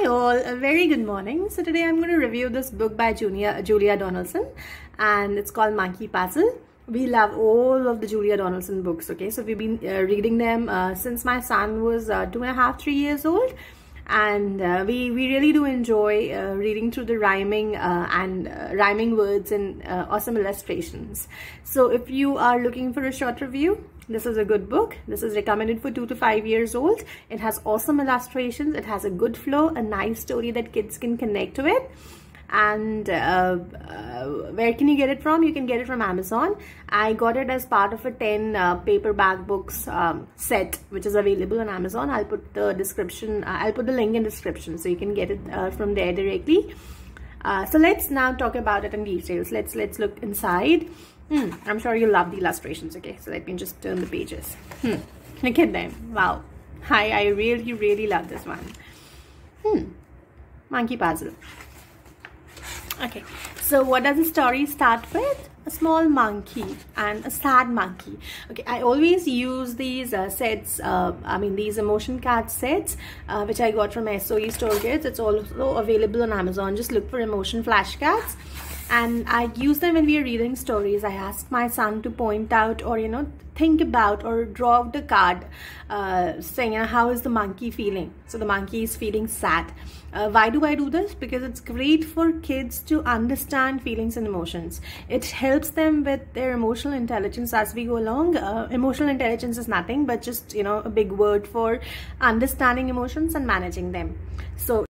Hi all, a very good morning. So today I'm going to review this book by Julia Donaldson, and it's called Monkey Puzzle. We love all of the Julia Donaldson books, okay? So we've been reading them since my son was 2.5–3 years old, and we really do enjoy reading through the rhyming rhyming words and awesome illustrations. So if you are looking for a short review, this is a good book. This is recommended for 2 to 5 years old. It has awesome illustrations. It has a good flow, a nice story that kids can connect with. And where can you get it from? You can get it from Amazon. I got it as part of a 10 paperback books set, which is available on Amazon. I'll put the description. I'll put the link in description, so you can get it from there directly. So let's now talk about it in details. Let's look inside. I'm sure you love the illustrations. Okay, so let me just turn the pages. Look at them. Wow. I really love this one. Monkey Puzzle. Okay, so what does the story start with? A small monkey and a sad monkey. Okay, I always use these sets, these emotion card sets, which I got from SOE Store Kids. It's also available on Amazon. Just look for emotion flashcards. And I use them when we are reading stories. I asked my son to point out or, you know, think about or draw out the card saying, how is the monkey feeling? So the monkey is feeling sad. Why do I do this? Because it's great for kids to understand feelings and emotions. It helps them with their emotional intelligence as we go along. Emotional intelligence is nothing but just, you know, a big word for understanding emotions and managing them. So